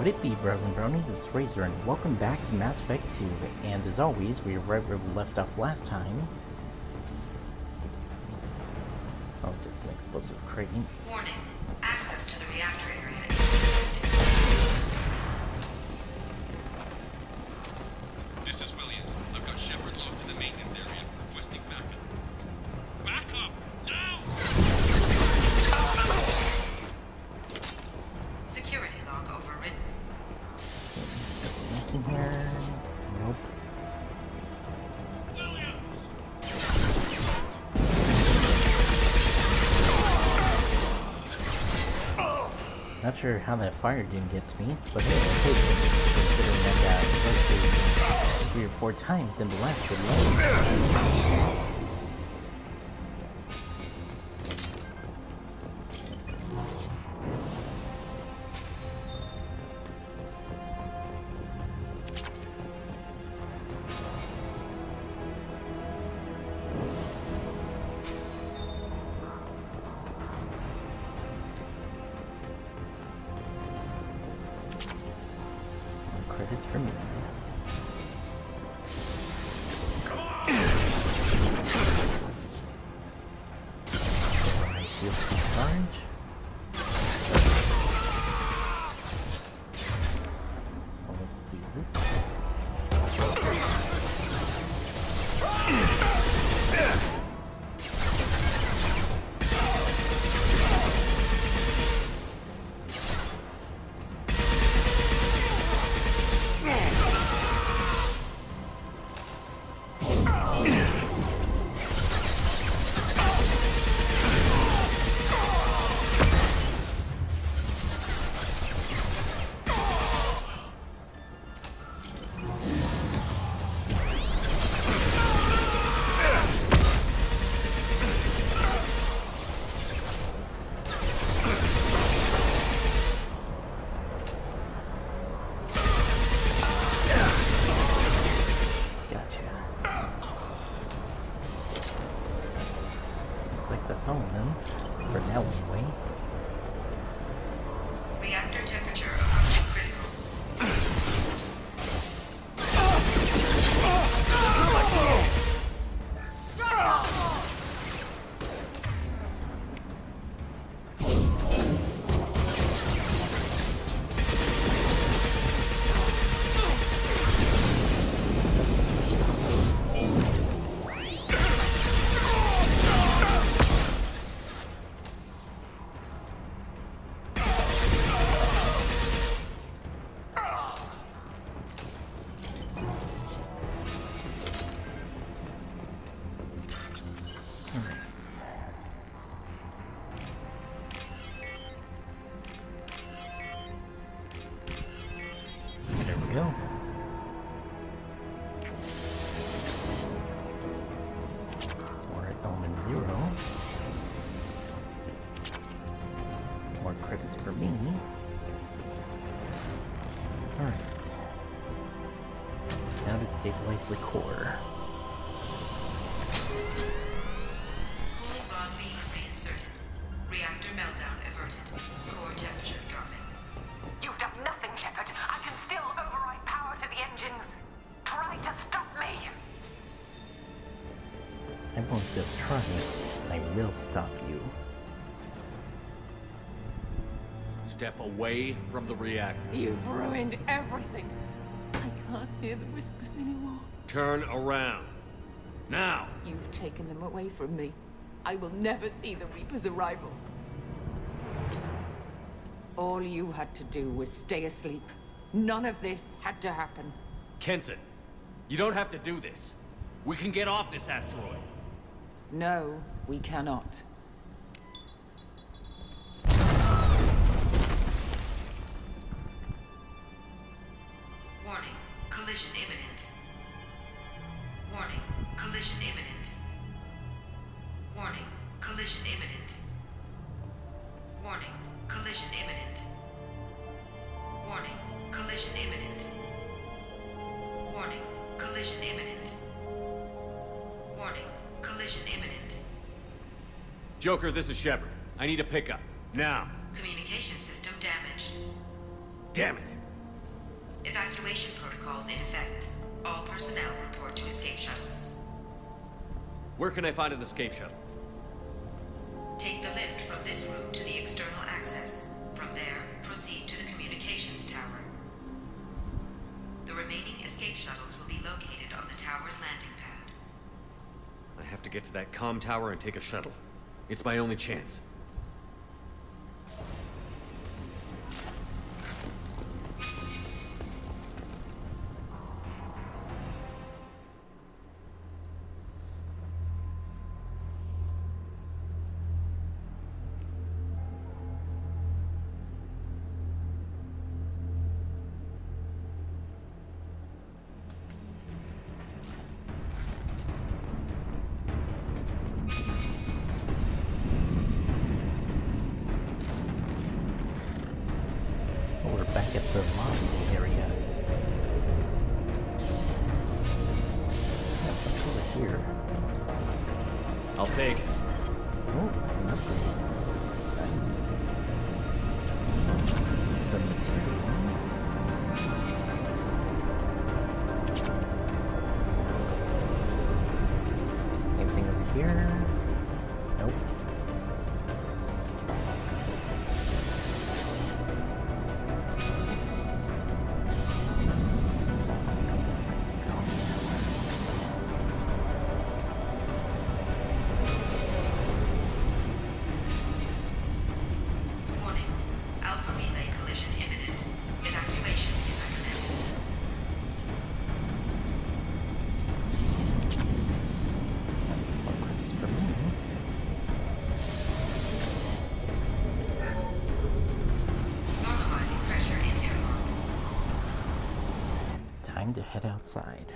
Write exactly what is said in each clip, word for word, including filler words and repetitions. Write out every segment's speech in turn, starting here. What it be, bros and bronies, it's Razor, and welcome back to Mass Effect two, and as always, we are right where we left off last time. Oh, just an explosive crate. Warning, access to the reactor area is restricted. This is Williams. I've got Shepard locked in the maintenance area, requesting backup. Backup! Now! Not sure how that fire didn't get to me, but hey, I'll take it, considering that that was three or four times in the last good level. It's for me. Stabilize the core. Cool bomb beam reinserted. Reactor meltdown averted. Core temperature dropping. You've done nothing, Shepard. I can still override power to the engines. Try to stop me. I won't just try it. I will stop you. Step away from the reactor. You've ruined everything. I can't hear the whispers anymore. Turn around. Now! You've taken them away from me. I will never see the Reaper's arrival. All you had to do was stay asleep. None of this had to happen. Kenson, you don't have to do this. We can get off this asteroid. No, we cannot. Collision imminent. Warning, collision imminent. Warning, collision imminent. Warning, collision imminent. Warning, collision imminent. Warning, collision imminent. Warning, collision imminent. Joker, this is Shepard. I need a pickup. Now. Communication system damaged. Damn it. Evacuation protocols in effect. All personnel report to escape shuttles. Where can I find an escape shuttle? Take the lift from this room to the external access. From there, proceed to the communications tower. The remaining escape shuttles will be located on the tower's landing pad. I have to get to that comm tower and take a shuttle. It's my only chance. To head outside.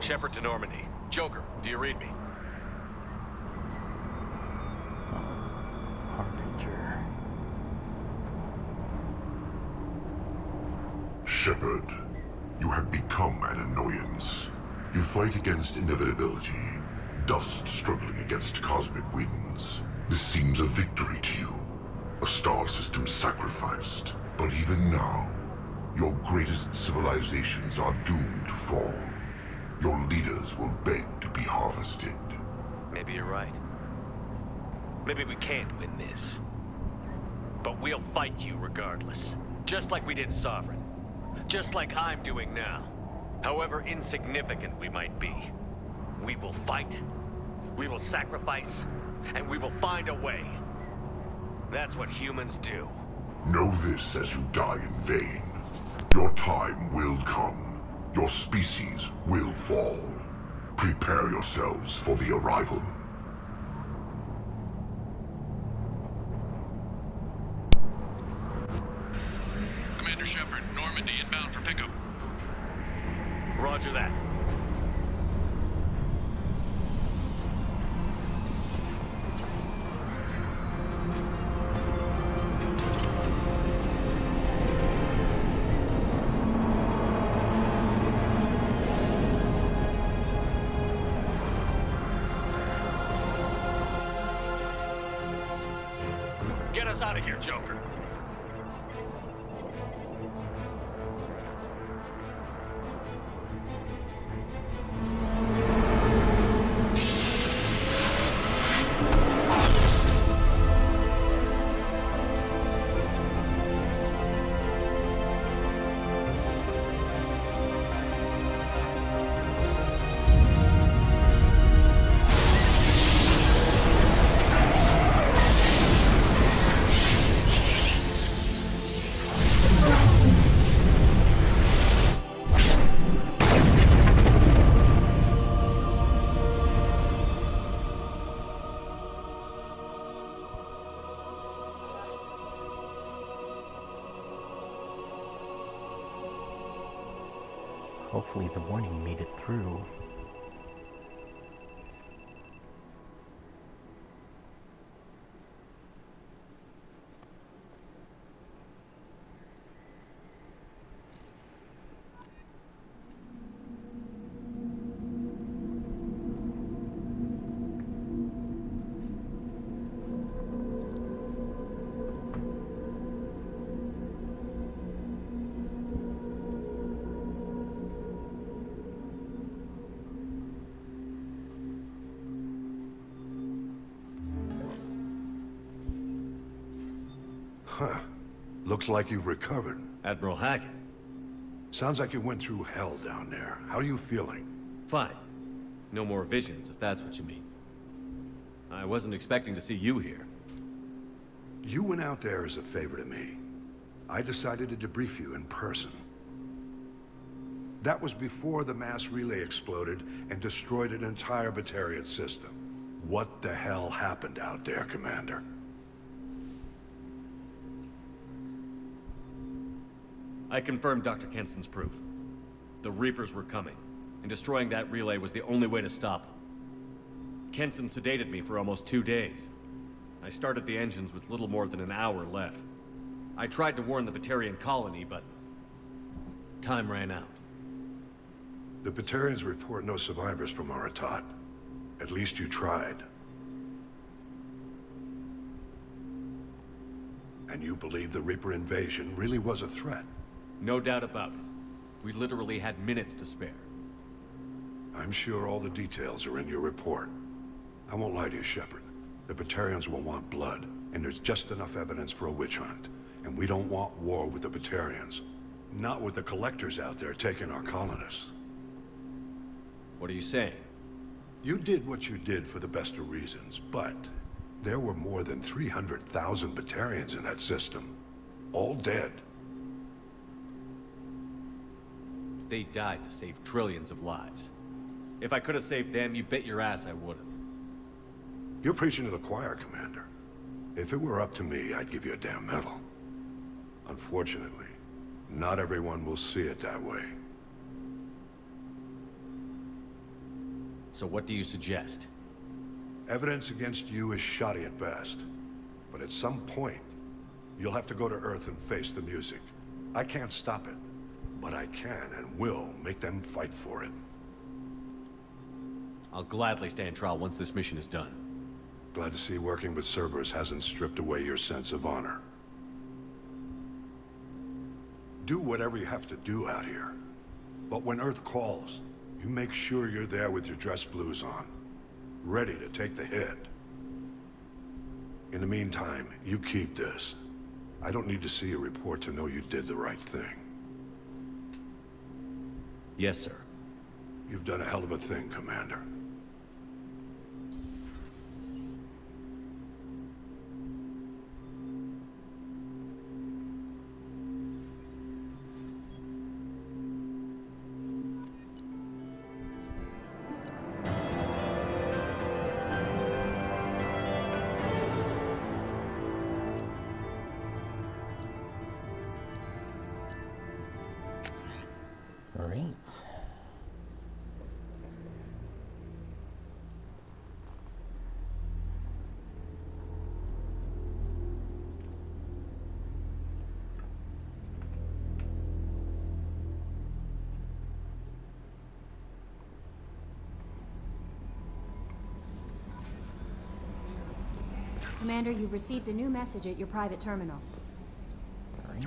Shepard to Normandy. Joker, do you read me? Harbinger. Shepard, you have become an annoyance. You fight against inevitability, dust struggling against cosmic winds. This seems a victory to you, a star system sacrificed. But even now, your greatest civilizations are doomed to fall. Your leaders will beg to be harvested. Maybe you're right. Maybe we can't win this. But we'll fight you regardless. Just like we did Sovereign. Just like I'm doing now. However insignificant we might be. We will fight. We will sacrifice. And we will find a way. That's what humans do. Know this as you die in vain. Your time will come. Your species will fall. Prepare yourselves for the arrival. Commander Shepard, Normandy inbound for pickup. Roger that. Out of here, Joker. Hopefully the warning made it through. Huh. Looks like you've recovered. Admiral Hackett. Sounds like you went through hell down there. How are you feeling? Fine. No more visions, if that's what you mean. I wasn't expecting to see you here. You went out there as a favor to me. I decided to debrief you in person. That was before the mass relay exploded and destroyed an entire Batarian system. What the hell happened out there, Commander? I confirmed Doctor Kenson's proof. The Reapers were coming, and destroying that relay was the only way to stop them. Kenson sedated me for almost two days. I started the engines with little more than an hour left. I tried to warn the Batarian colony, but time ran out. The Batarians report no survivors from Aratoht. At least you tried. And you believe the Reaper invasion really was a threat? No doubt about it. We literally had minutes to spare. I'm sure all the details are in your report. I won't lie to you, Shepard. The Batarians will want blood, and there's just enough evidence for a witch hunt. And we don't want war with the Batarians. Not with the collectors out there taking our colonists. What are you saying? You did what you did for the best of reasons, but there were more than three hundred thousand Batarians in that system. All dead. They died to save trillions of lives. If I could have saved them, you bet your ass I would have. You're preaching to the choir, Commander. If it were up to me, I'd give you a damn medal. Unfortunately, not everyone will see it that way. So what do you suggest? Evidence against you is shoddy at best. But at some point, you'll have to go to Earth and face the music. I can't stop it. But I can and will make them fight for it. I'll gladly stand trial once this mission is done. Glad to see working with Cerberus hasn't stripped away your sense of honor. Do whatever you have to do out here. But when Earth calls, you make sure you're there with your dress blues on. ready to take the hit. In the meantime, you keep this. I don't need to see a report to know you did the right thing. Yes, sir. You've done a hell of a thing, Commander. Commander, you've received a new message at your private terminal. All right,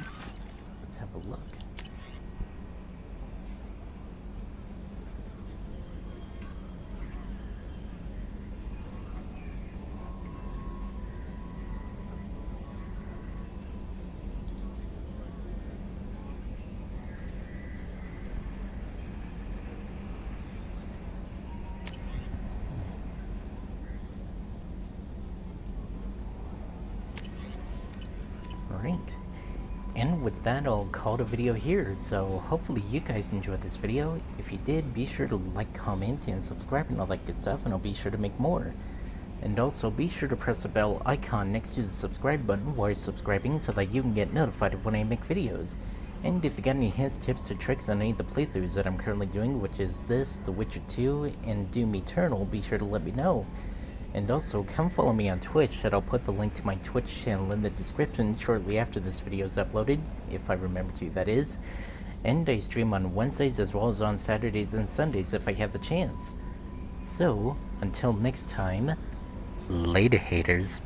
let's have a look. That'll call the video here, so hopefully you guys enjoyed this video. If you did, be sure to like, comment, and subscribe and all that good stuff, and I'll be sure to make more. And also be sure to press the bell icon next to the subscribe button while you're subscribing so that you can get notified of when I make videos. And if you got any hints, tips, or tricks on any of the playthroughs that I'm currently doing, which is this, The Witcher two, and Doom Eternal, be sure to let me know. And also, come follow me on Twitch, and I'll put the link to my Twitch channel in the description shortly after this video is uploaded, if I remember to, that is. And I stream on Wednesdays as well as on Saturdays and Sundays if I have the chance. So, until next time, later haters.